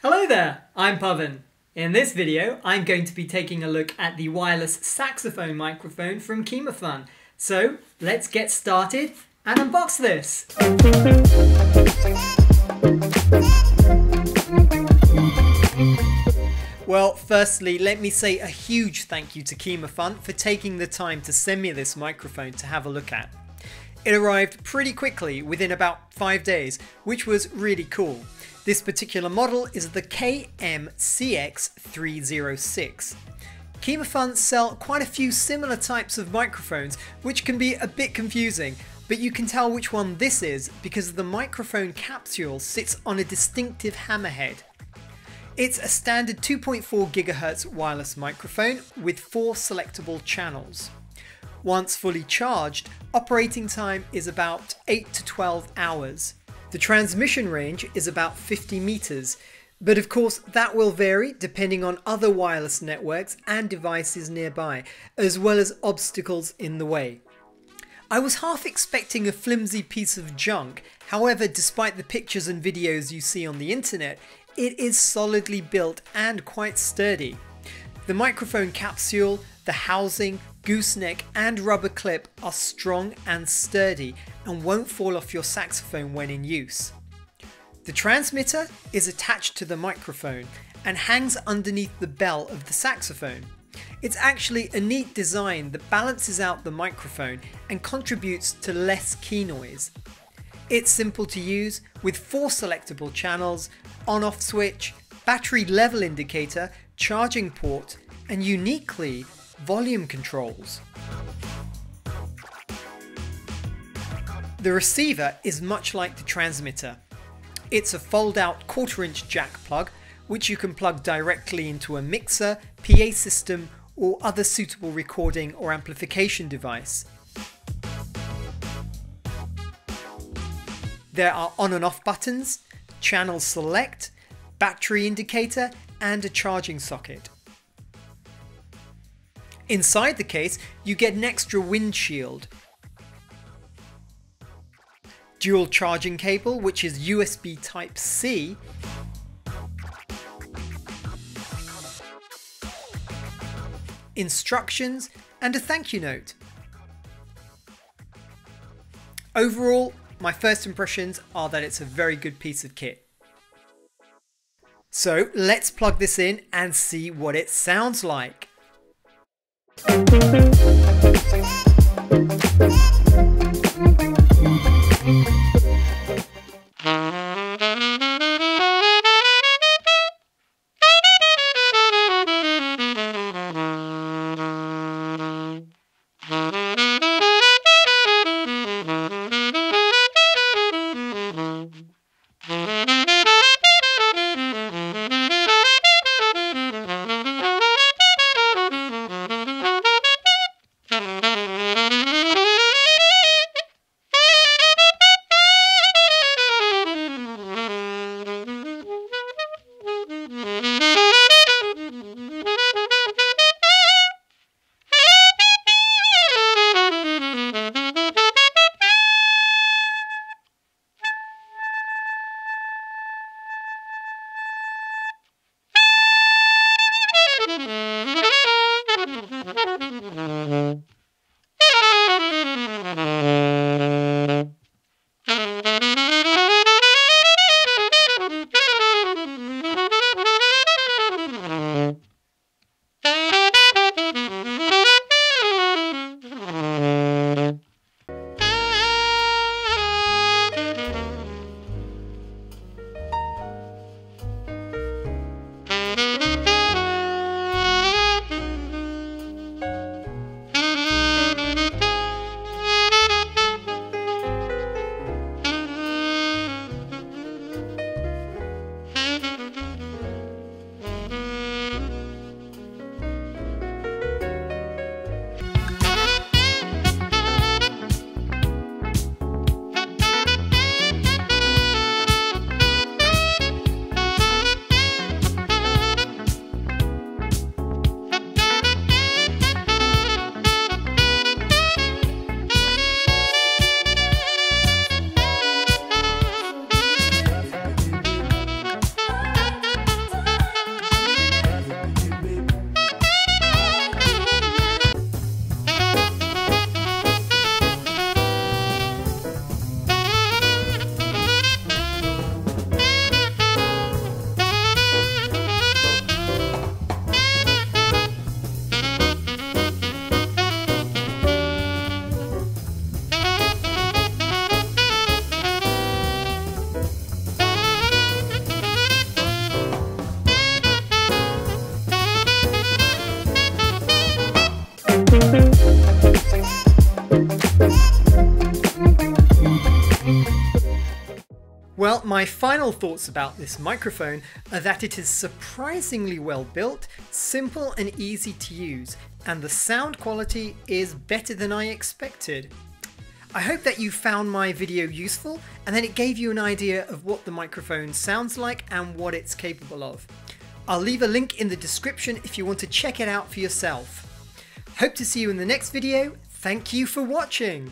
Hello there, I'm Pavan. In this video, I'm going to be taking a look at the wireless saxophone microphone from KimaFun. So let's get started and unbox this. Well, firstly, let me say a huge thank you to KimaFun for taking the time to send me this microphone to have a look at. It arrived pretty quickly, within about 5 days, which was really cool. This particular model is the KM-CX306. KimaFun sell quite a few similar types of microphones, which can be a bit confusing, but you can tell which one this is because the microphone capsule sits on a distinctive hammerhead. It's a standard 2.4 GHz wireless microphone with 4 selectable channels. Once fully charged, operating time is about 8 to 12 hours. The transmission range is about 50 meters, but of course that will vary depending on other wireless networks and devices nearby, as well as obstacles in the way. I was half expecting a flimsy piece of junk, however, despite the pictures and videos you see on the internet, it is solidly built and quite sturdy. The microphone capsule, the housing, gooseneck and rubber clip are strong and sturdy and won't fall off your saxophone when in use. The transmitter is attached to the microphone and hangs underneath the bell of the saxophone. It's actually a neat design that balances out the microphone and contributes to less key noise. It's simple to use with 4 selectable channels, on-off switch, battery level indicator, charging port and uniquely, volume controls. The receiver is much like the transmitter. It's a fold-out 1/4-inch jack plug, which you can plug directly into a mixer, PA system, or other suitable recording or amplification device. There are on and off buttons, channel select, battery indicator, and a charging socket. Inside the case, you get an extra windshield, dual charging cable which is USB Type-C, instructions and a thank you note. Overall, my first impressions are that it's a very good piece of kit. So let's plug this in and see what it sounds like. Well, my final thoughts about this microphone are that it is surprisingly well built, simple and easy to use, and the sound quality is better than I expected. I hope that you found my video useful and that it gave you an idea of what the microphone sounds like and what it's capable of. I'll leave a link in the description if you want to check it out for yourself. Hope to see you in the next video. Thank you for watching.